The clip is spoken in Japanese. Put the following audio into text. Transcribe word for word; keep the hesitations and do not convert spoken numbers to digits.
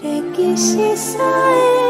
歴史さえ